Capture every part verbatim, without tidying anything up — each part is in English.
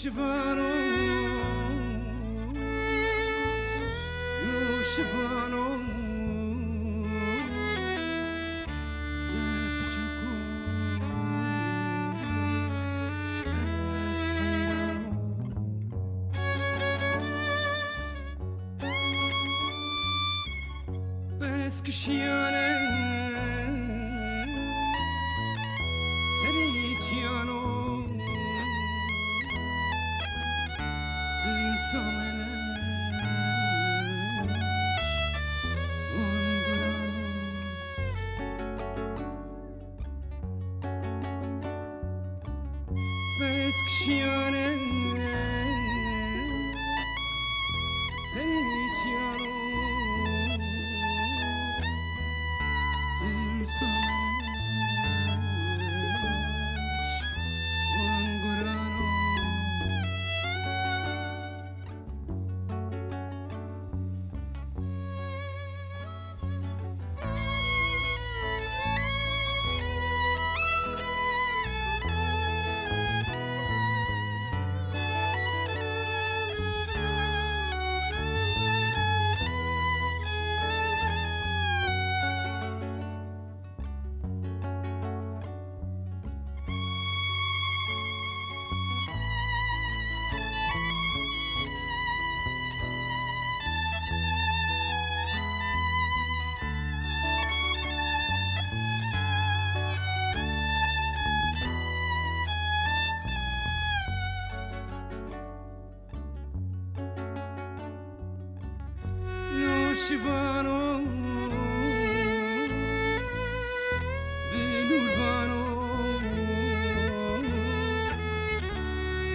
Shivano, you Shivano, that's Shivano, Venurvano,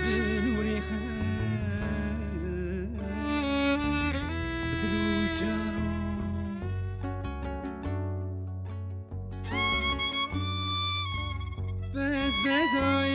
Venuriha, Drujano, Vesbedai.